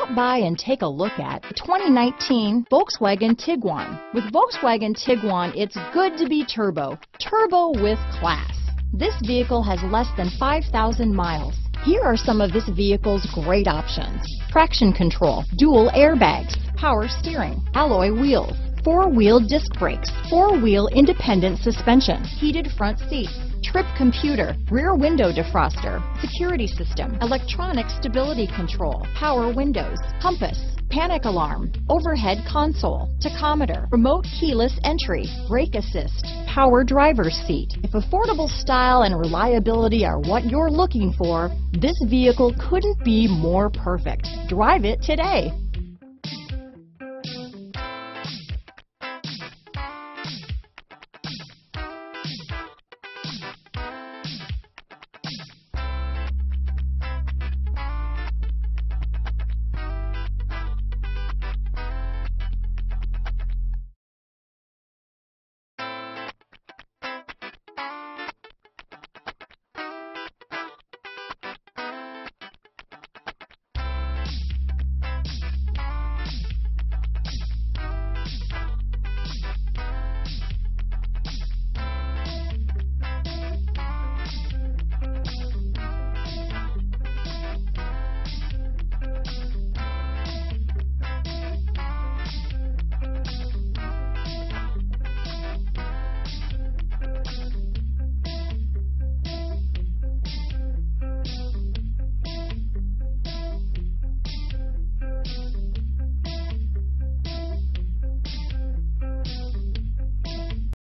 Stop by and take a look at the 2019 Volkswagen Tiguan. With Volkswagen Tiguan, it's good to be turbo with class. This vehicle has less than 5,000 miles. Here are some of this vehicle's great options: traction control, dual airbags, power steering, alloy wheels, four-wheel disc brakes, four-wheel independent suspension, heated front seats, trip computer, rear window defroster, security system, electronic stability control, power windows, compass, panic alarm, overhead console, tachometer, remote keyless entry, brake assist, power driver's seat. If affordable style and reliability are what you're looking for, this vehicle couldn't be more perfect. Drive it today.